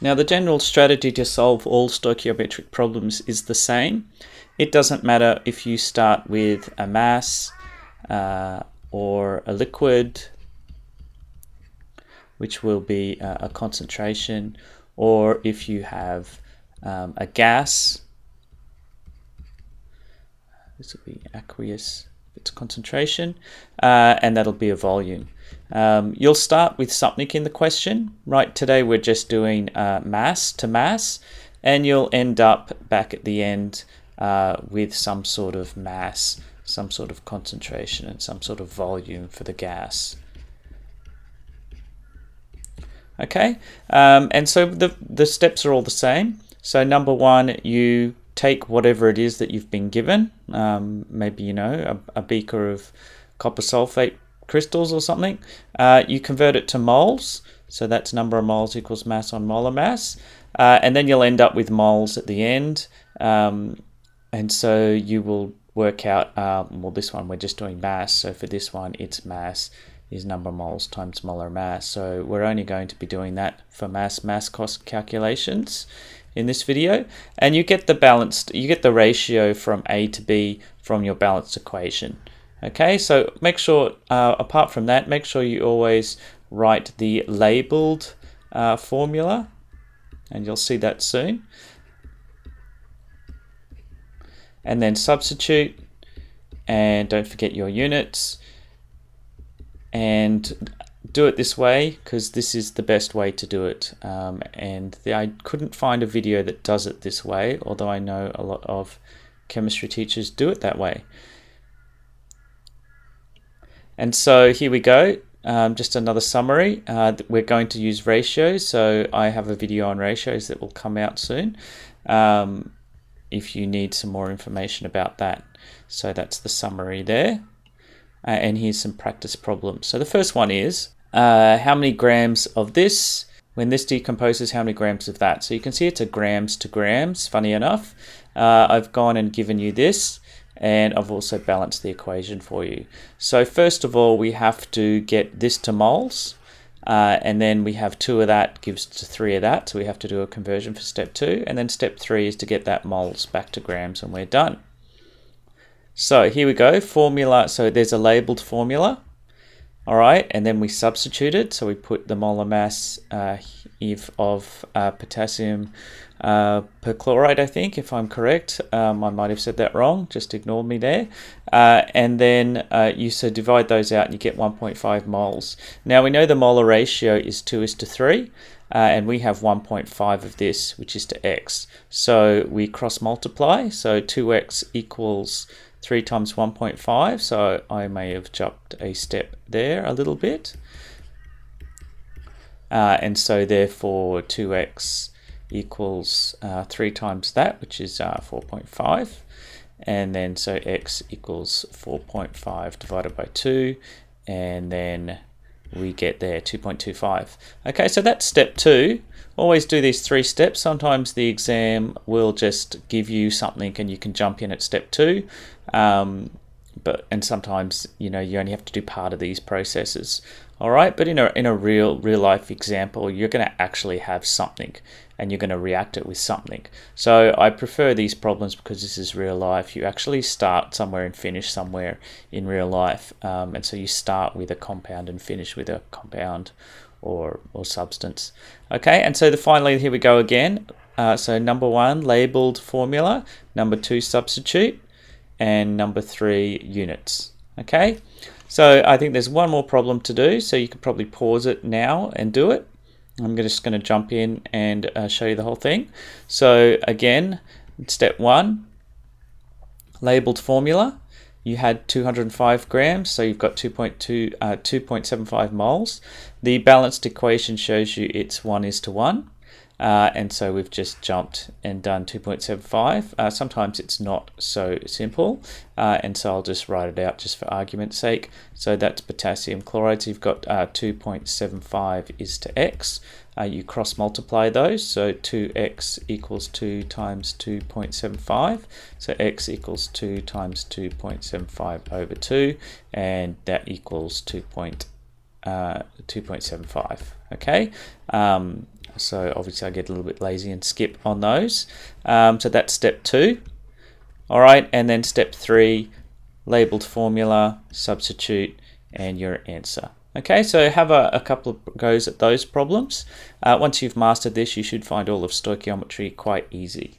Now the general strategy to solve all stoichiometric problems is the same. It doesn't matter if you start with a mass or a liquid, which will be a concentration, or if you have a gas, this will be aqueous, it's concentration, and that'll be a volume. You'll start with something in the question, right? Today we're just doing mass to mass, and you'll end up back at the end with some sort of mass, some sort of concentration, and some sort of volume for the gas. Okay, and so the steps are all the same. So number one, you take whatever it is that you've been given, maybe, you know, a beaker of copper sulfate crystals or something. You convert it to moles, so that's number of moles equals mass on molar mass, and then you'll end up with moles at the end, and so you will work out, well, this one we're just doing mass, so for this one it's mass is number of moles times molar mass. So we're only going to be doing that for mass cost calculations in this video, and you get the balanced, you get the ratio from A to B from your balanced equation. Okay, so make sure, apart from that, make sure you always write the labeled formula, and you'll see that soon. And then substitute, and don't forget your units. And do it this way because this is the best way to do it, and I couldn't find a video that does it this way, although I know a lot of chemistry teachers do it that way. And so here we go, just another summary. We're going to use ratios, so I have a video on ratios that will come out soon if you need some more information about that. So that's the summary there. And here's some practice problems. So the first one is how many grams of this, when this decomposes, how many grams of that? So you can see it's a grams to grams, funny enough. I've gone and given you this, and I've also balanced the equation for you. So first of all, we have to get this to moles, and then we have 2 of that gives to 3 of that, so we have to do a conversion for step 2, and then step 3 is to get that moles back to grams, and we're done. So here we go, formula, so there's a labeled formula, all right, and then we substituted, so we put the molar mass of potassium perchlorate, I think, if I'm correct, I might have said that wrong, just ignore me there, and then you so divide those out and you get 1.5 moles. Now we know the molar ratio is 2:3, and we have 1.5 of this, which is to x, so we cross multiply, so 2x equals 3 times 1.5, so I may have jumped a step there a little bit, and so therefore 2x equals 3 times that, which is 4.5, and then so x equals 4.5 divided by 2, and then we get there 2.25. Okay, so that's step 2. Always do these 3 steps. Sometimes the exam will just give you something and you can jump in at step 2, and sometimes, you know, you only have to do part of these processes. All right, but in a real life example, you're going to actually have something and you're going to react it with something. So I prefer these problems because this is real life. You actually start somewhere and finish somewhere in real life, and so you start with a compound and finish with a compound or substance. Okay, and so finally here we go again. So number 1, labeled formula, number 2, substitute, and number 3, units. Okay, so I think there's one more problem to do, so you could probably pause it now and do it. I'm just going to jump in and show you the whole thing. So again, step 1, labeled formula. You had 205 grams, so you've got 2.75 moles. The balanced equation shows you it's 1:1. And so we've just jumped and done 2.75. Sometimes it's not so simple, and so I'll just write it out just for argument's sake. So that's potassium chloride. So you've got 2.75 is to x. You cross multiply those, so 2x equals 2 times 2.75. So x equals 2 times 2.75 over 2, and that equals 2.75. Okay. So obviously I get a little bit lazy and skip on those. So that's step 2. All right, and then step 3, labeled formula, substitute, and your answer. Okay, so have a couple of goes at those problems. Once you've mastered this, you should find all of stoichiometry quite easy.